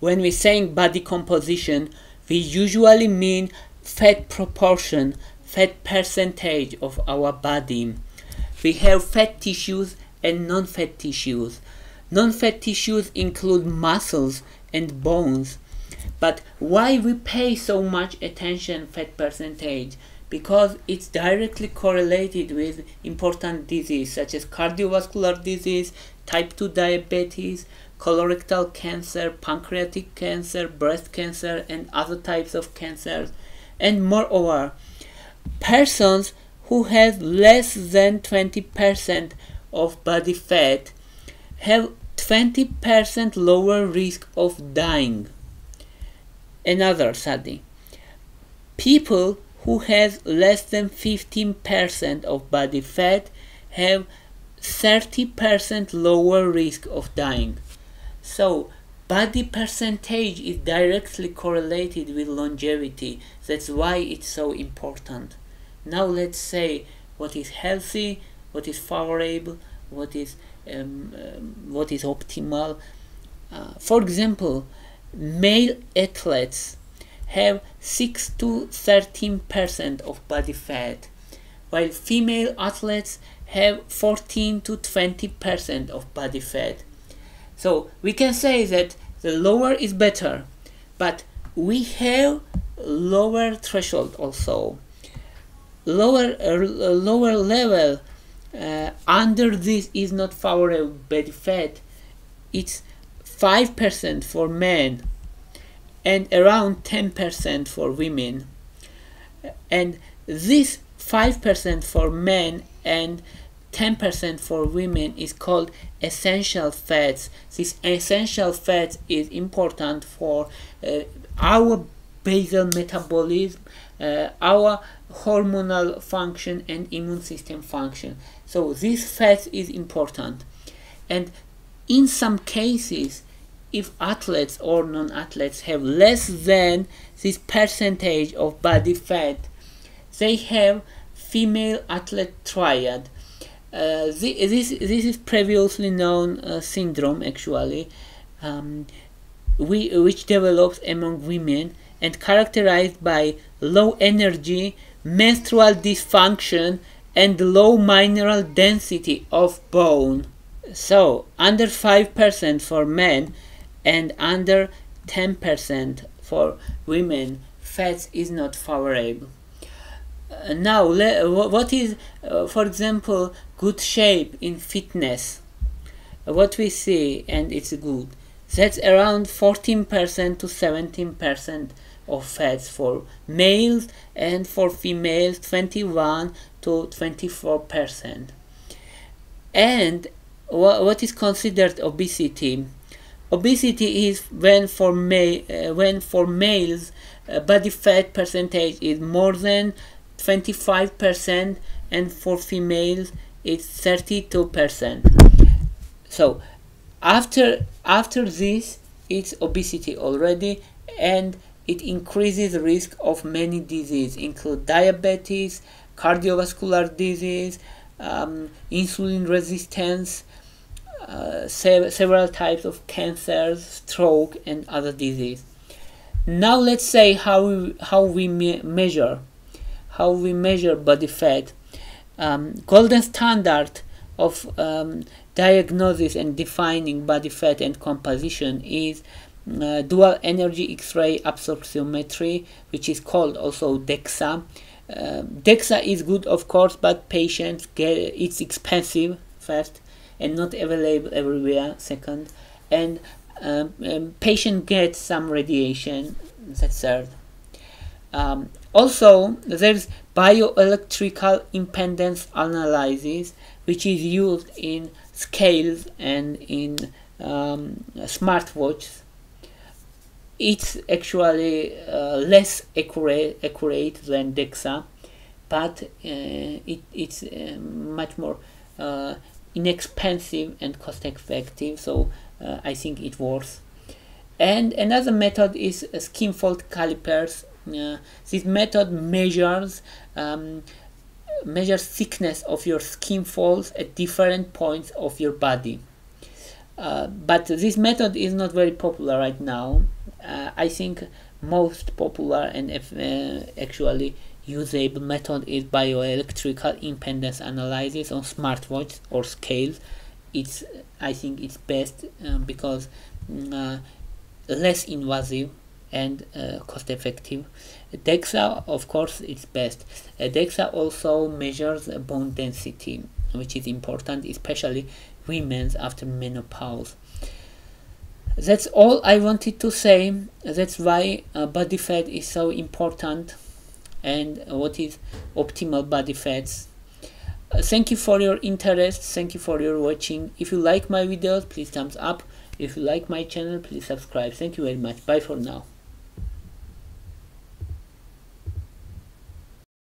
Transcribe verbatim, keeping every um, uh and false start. When we're saying body composition, we usually mean fat proportion, fat percentage of our body. We have fat tissues and non-fat tissues. Non-fat tissues include muscles and bones. But why we pay so much attention fat percentage? Because it's directly correlated with important disease such as cardiovascular disease, type two diabetes, colorectal cancer, pancreatic cancer, breast cancer, and other types of cancers. And moreover, persons who have less than twenty percent of body fat have twenty percent lower risk of dying. Another study, people who have less than fifteen percent of body fat have thirty percent lower risk of dying. So body percentage is directly correlated with longevity. That's why it's so important. Now let's say what is healthy, what is favorable, what is um, um, what is optimal. Uh, for example, male athletes have six to thirteen percent of body fat, while female athletes have fourteen to twenty percent of body fat. So we can say that the lower is better, but we have lower threshold also. Lower, uh, lower level uh, under this is not favorable body fat. It's five percent for men and around ten percent for women. And this five percent for men and ten percent for women is called essential fats. This essential fats is important for uh, our basal metabolism, uh, our hormonal function and immune system function. So this fat is important. And in some cases, if athletes or non-athletes have less than this percentage of body fat, they have female athlete triad. Uh, this, this, this is previously known uh, syndrome actually, um, we, which develops among women and characterized by low energy, menstrual dysfunction, and low mineral density of bone. So under five percent for men and under ten percent for women, fats is not favorable. Uh, now, what is, uh, for example, good shape in fitness? What we see, and it's good, that's around fourteen percent to seventeen percent of fats for males, and for females twenty-one to twenty-four percent. And what is considered obesity? Obesity is when for ma uh, when for males uh, body fat percentage is more than twenty-five percent, and for females it's thirty-two percent. So after after this, it's obesity already, and it increases the risk of many diseases, include diabetes, cardiovascular disease, um, insulin resistance, Uh, se several types of cancers, stroke, and other disease. Now let's say how we, how we me measure how we measure body fat. Um, golden standard of um, diagnosis and defining body fat and composition is uh, dual energy X-ray absorptiometry, which is called also DEXA. Uh, DEXA is good, of course, but patients get it's expensive first, and not available everywhere, second, and um, um, patient gets some radiation, that's third. Um, also, there's bioelectrical impedance analysis, which is used in scales and in um, smartwatches. It's actually uh, less accurate, accurate than DEXA, but uh, it, it's uh, much more uh, inexpensive and cost effective, so uh, I think it works. And another method is uh, skin fold calipers. Uh, this method measures um, measures thickness of your skin folds at different points of your body. Uh, but this method is not very popular right now. Uh, I think most popular and uh, actually usable method is bioelectrical impedance analysis on smartwatch or scales. It's I think it's best um, because uh, less invasive and uh, cost effective. DEXA, of course, it's best. Uh, DEXA also measures bone density, which is important, especially women's after menopause. That's all I wanted to say. That's why uh, body fat is so important, and what is optimal body fats. Uh, thank you for your interest. Thank you for your watching. If you like my videos, please thumbs up. If you like my channel, please subscribe. Thank you very much. Bye for now.